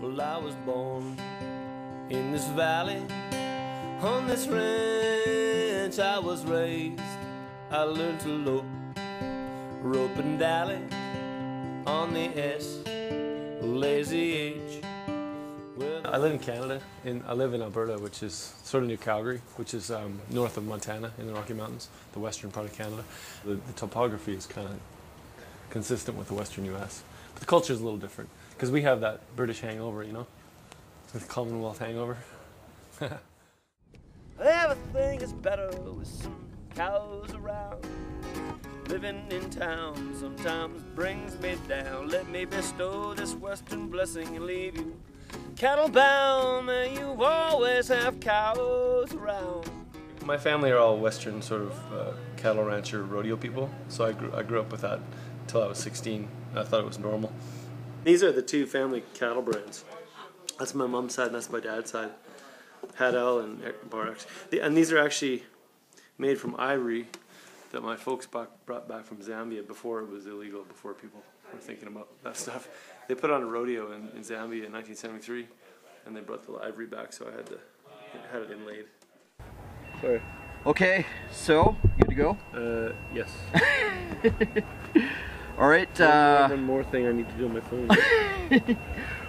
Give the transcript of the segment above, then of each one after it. Well, I was born in this valley, on this ranch I was raised. I learned to lope, rope and dally on the S lazy H. I live in Canada, and I live in Alberta, which is sort of near Calgary, which is north of Montana in the Rocky Mountains, the western part of Canada. The topography is kind of consistent with the western U.S., but the culture is a little different because we have that British hangover, you know, the Commonwealth hangover. Everything is better with some cows around. Living in town sometimes brings me down. Let me bestow this western blessing and leave you cattle bound, and you always have cows around. My family are all western sort of cattle rancher rodeo people, so I grew up with that until I was 16. I thought it was normal. These are the two family cattle brands. That's my mom's side and that's my dad's side. Had L and Bar X. And these are actually made from ivory that my folks brought back from Zambia before it was illegal, before people were thinking about that stuff. They put on a rodeo in Zambia in 1973, and they brought the ivory back, so I had it inlaid. Sorry. Okay, so, good to go? Yes. All right. One more thing I need to do on my phone.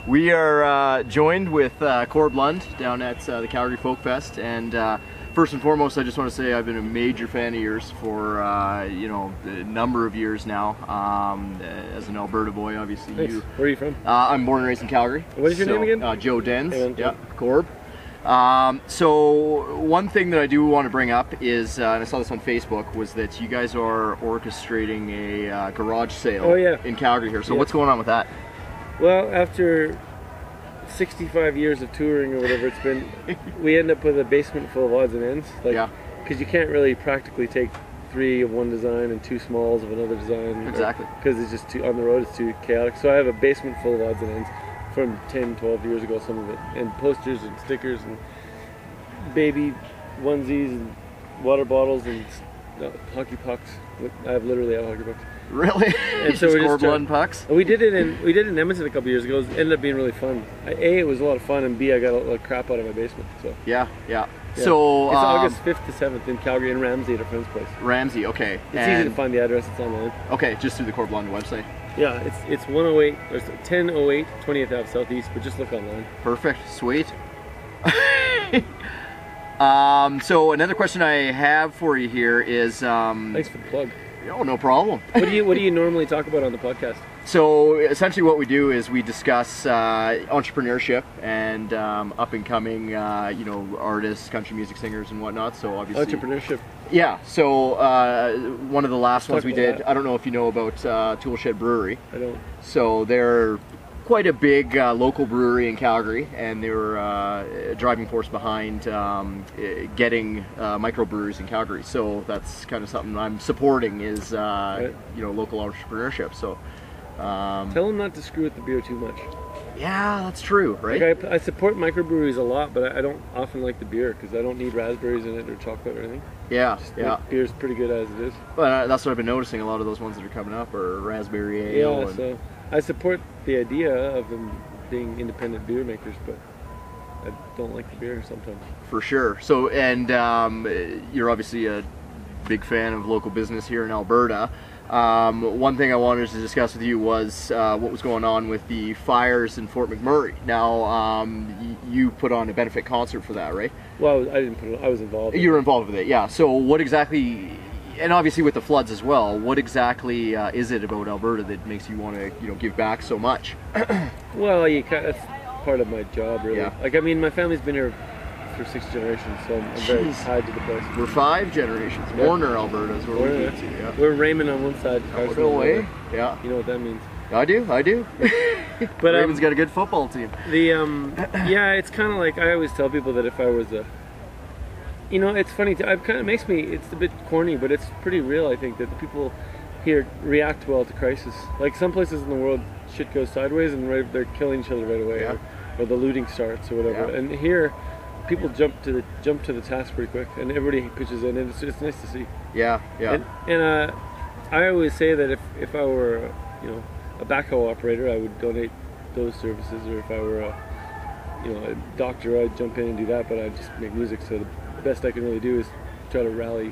We are joined with Corb Lund down at the Calgary Folk Fest, and first and foremost, I just want to say I've been a major fan of yours for you know, a number of years now. As an Alberta boy, obviously. Thanks. You. Where are you from? I'm born and raised in Calgary. What is your name again? Joe Dens. Hey, yeah, Corb. So one thing that I do want to bring up is, and I saw this on Facebook, was that you guys are orchestrating a garage sale in Calgary here. So what's going on with that? Well, after 65 years of touring or whatever it's been, we end up with a basement full of odds and ends. Like, because you can't really practically take 3 of one design and 2 smalls of another design. Exactly. Because it's just too, on the road, it's too chaotic. So I have a basement full of odds and ends from 10, 12 years ago, some of it. And posters and stickers and baby onesies and water bottles and hockey pucks. I literally have hockey pucks. Really? And so we just Corb Lund pucks. We did it in Edmonton a couple years ago. It ended up being really fun. A, it was a lot of fun, and B, I got a lot of crap out of my basement. So yeah. So it's August 5th to 7th in Calgary, in Ramsey, at a friend's place. Ramsey, okay. It's easy to find the address. It's online. Okay, just through the Corb Lund website. Yeah, it's 108 or 1008 20th Ave Southeast, but just look online. Perfect. Sweet. So another question I have for you here is. Thanks for the plug. Oh, no problem. What do you normally talk about on the podcast? So essentially what we do is we discuss entrepreneurship and up and coming you know, artists, country music singers and whatnot. So obviously entrepreneurship. Yeah. So one of the last ones we did, I don't know if you know about Toolshed Brewery. I don't. So they're quite a big local brewery in Calgary, and they were a driving force behind getting microbreweries in Calgary. So that's kind of something I'm supporting is you know, local entrepreneurship. So tell them not to screw with the beer too much. Yeah, that's true, right? Like I support microbreweries a lot, but I don't often like the beer because I don't need raspberries in it or chocolate or anything. Yeah, like, beer's pretty good as it is. But that's what I've been noticing. A lot of those ones that are coming up are raspberry ale. Yeah, so I support the idea of them being independent beer makers, but I don't like the beer sometimes. For sure. So, and you're obviously a big fan of local business here in Alberta. One thing I wanted to discuss with you was what was going on with the fires in Fort McMurray. Now, you put on a benefit concert for that, right? Well, I didn't put it on. I was involved. You were involved with it, yeah. So what exactly, and obviously with the floods as well, what exactly is it about Alberta that makes you want to, you know, give back so much? Well, that's part of my job, really. Yeah. Like, I mean, my family's been here for 6 generations, so I'm very tied to the place. We're 5 generations. Yeah. Warner, Alberta is where we're to, yeah. We're Raymond on one side. Carson on the other. Yeah. You know what that means. I do. But Raymond's got a good football team. The yeah, it's kind of like I always tell people that if I was a, you know, it's funny. It kind of makes me. It's a bit corny, but it's pretty real. I think that the people here react well to crisis. Like some places in the world, shit goes sideways and they're killing each other right away, or the looting starts or whatever. Yeah. And here, people jump to the task pretty quick, and everybody pitches in, and it's nice to see. Yeah. And I always say that if I were, you know, a backhoe operator, I would donate those services, or if I were a doctor, I'd jump in and do that, but I'd just make music. So the best I can really do is try to rally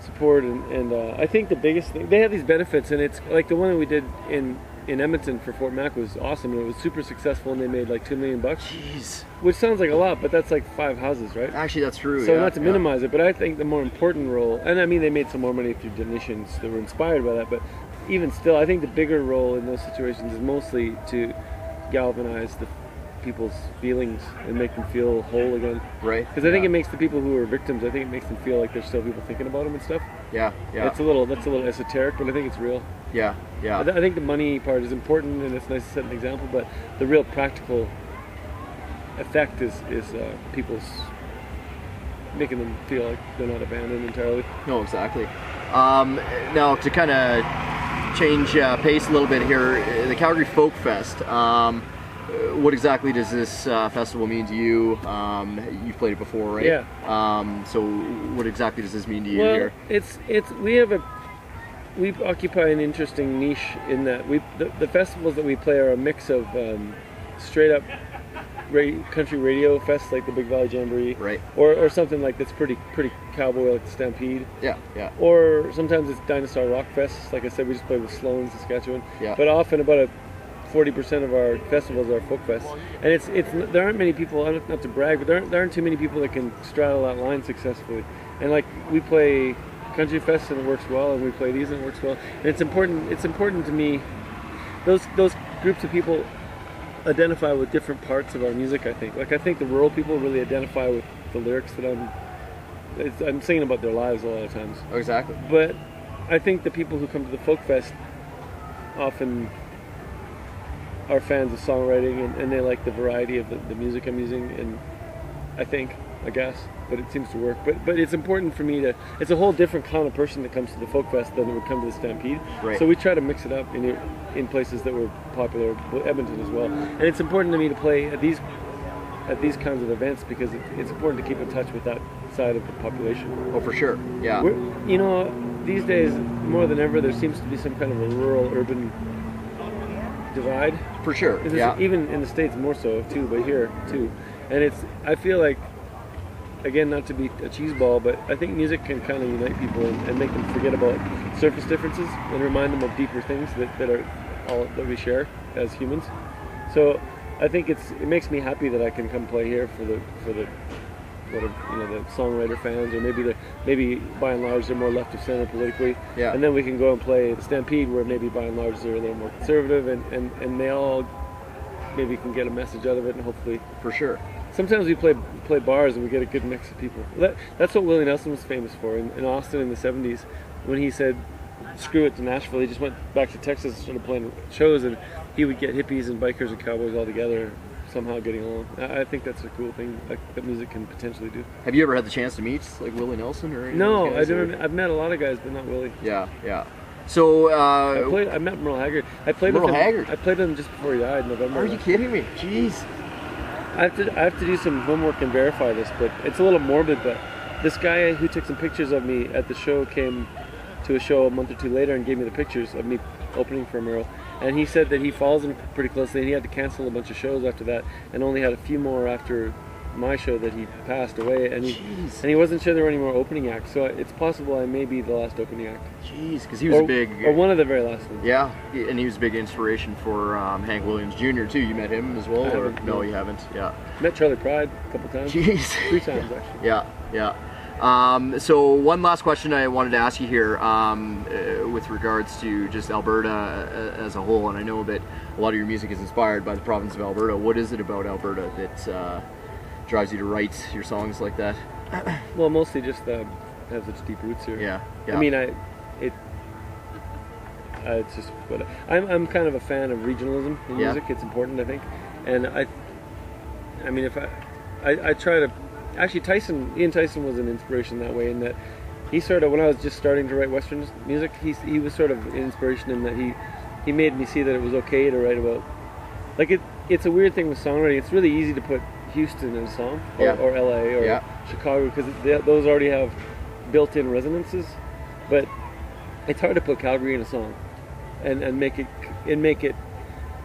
support, and I think the biggest thing, they have these benefits, and it's like the one that we did in Edmonton for Fort Mac was awesome, and it was super successful, and they made like $2 million. Jeez. Which sounds like a lot, but that's like 5 houses, right? Actually, that's true. So yeah, not to minimize it, but I think the more important role, and I mean they made some more money through donations that were inspired by that, but even still, I think the bigger role in those situations is mostly to galvanize the people's feelings and make them feel whole again. Right. Because I think it makes the people who are victims, I think it makes them feel like there's still people thinking about them and stuff. Yeah, yeah. That's a little esoteric, but I think it's real. Yeah, yeah. I think the money part is important, and it's nice to set an example, but the real practical effect is people's making them feel like they're not abandoned entirely. No, exactly. Now, to kind of change pace a little bit here, the Calgary Folk Fest, what exactly does this festival mean to you? You've played it before, right? Yeah. So what exactly does this mean to you here? We occupy an interesting niche in that the festivals that we play are a mix of straight up country radio fests like the Big Valley Jamboree, right, or something like that's pretty cowboy like the Stampede. Yeah, yeah. Or sometimes it's dinosaur rock fests. Like I said, we just played with Sloan, Saskatchewan. Yeah. But often about 40% of our festivals are folk fests, and it's there aren't many people. I don't have to brag, but there aren't too many people that can straddle that line successfully. And like we play country fests and it works well, and we play these and it works well. And it's important. It's important to me. Those groups of people identify with different parts of our music. I think. Like I think the rural people really identify with the lyrics that I'm singing about their lives a lot of times. Exactly. But I think the people who come to the folk fest often are fans of songwriting, and they like the variety of the music I'm using, and I guess, but it seems to work. But it's important for me it's a whole different kind of person that comes to the Folk Fest than would come to the Stampede. Right. So we try to mix it up in places that were popular, Edmonton as well. And it's important to me to play at these kinds of events because it's important to keep in touch with that side of the population. Oh, for sure, yeah. These days, more than ever, there seems to be some kind of a rural-urban divide, for sure. Yeah. Even in the States more so too, but here too. And I feel like, again, not to be a cheese ball, but I think music can kind of unite people and make them forget about surface differences and remind them of deeper things that are all that we share as humans. So I think it makes me happy that I can come play here for the songwriter fans, or maybe by and large they're more left of center politically. Yeah. And then we can go and play the Stampede, where maybe by and large they're a little more conservative, and they all maybe can get a message out of it, and hopefully. For sure. Sometimes we play bars and we get a good mix of people. That's what Willie Nelson was famous for in Austin in the 70s, when he said, "Screw it to Nashville." He just went back to Texas and started playing shows, and he would get hippies and bikers and cowboys all together, somehow getting along. I think that's a cool thing that music can potentially do. Have you ever had the chance to meet like Willie Nelson or anything? No, I don't. I've met a lot of guys, but not Willie. Yeah, yeah. So I met Merle Haggard. I played with him just before he died in November. Are you kidding me? Jeez. I have to do some homework and verify this, but it's a little morbid. But this guy who took some pictures of me at the show came to a show a month or two later and gave me the pictures of me opening for Merle. And he said that he follows him pretty closely, and he had to cancel a bunch of shows after that, and only had a few more after my show that he passed away. And he wasn't sure there were any more opening acts, so it's possible I may be the last opening act. Jeez, because he was or one of the very last ones. Yeah, and he was a big inspiration for Hank Williams Jr. too. You met him as well, or no? You haven't? Yeah. Met Charlie Pryde a couple times. Jeez, 3 times actually. Yeah, yeah. So one last question I wanted to ask you here with regards to just Alberta as a whole, and I know that a lot of your music is inspired by the province of Alberta. What is it about Alberta that drives you to write your songs like that? Well, mostly just have such deep roots here. Yeah, yeah. I mean, it's just what I'm kind of a fan of regionalism in music. It's important, I think, and I mean, if I try to. Actually, Ian Tyson was an inspiration that way, in that he sort of, when I was just starting to write Western music, he was sort of an inspiration in that he made me see that it was okay to write about. Like, it's a weird thing with songwriting. It's really easy to put Houston in a song, or LA, or Chicago, because those already have built-in resonances. But it's hard to put Calgary in a song and make it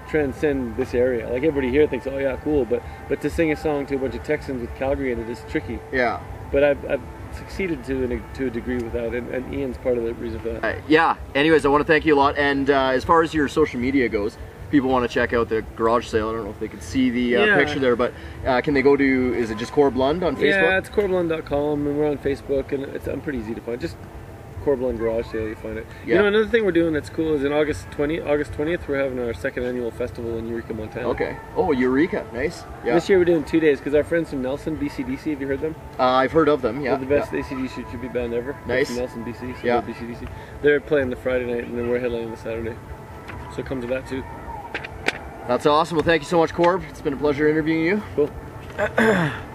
transcend this area. Like, everybody here thinks, oh yeah, cool, but to sing a song to a bunch of Texans with Calgary in it is tricky. Yeah. But I've succeeded to a degree without it, and Ian's part of the reason for that. Yeah. Anyways, I want to thank you a lot, and as far as your social media goes, people want to check out the garage sale. I don't know if they can see the picture there, but can they go to, is it just Corb Lund on Facebook? Yeah, it's corblund.com, and we're on Facebook, and I'm pretty easy to find. Just Corb Lund garage sale, you find it. Yeah. You know, another thing we're doing that's cool is in August 20th, we're having our second annual festival in Eureka, Montana. Okay. Oh, Eureka. Nice. Yeah. This year we're doing 2 days because our friends from Nelson, BCDC, have you heard them? I've heard of them, yeah. They're the best ACDC should be band ever. Nice. It's Nelson, BC, so yeah. They're BCDC. They're playing the Friday night, and then we're headlining the Saturday. So come to that too. That's awesome. Well, thank you so much, Corb. It's been a pleasure interviewing you. Cool.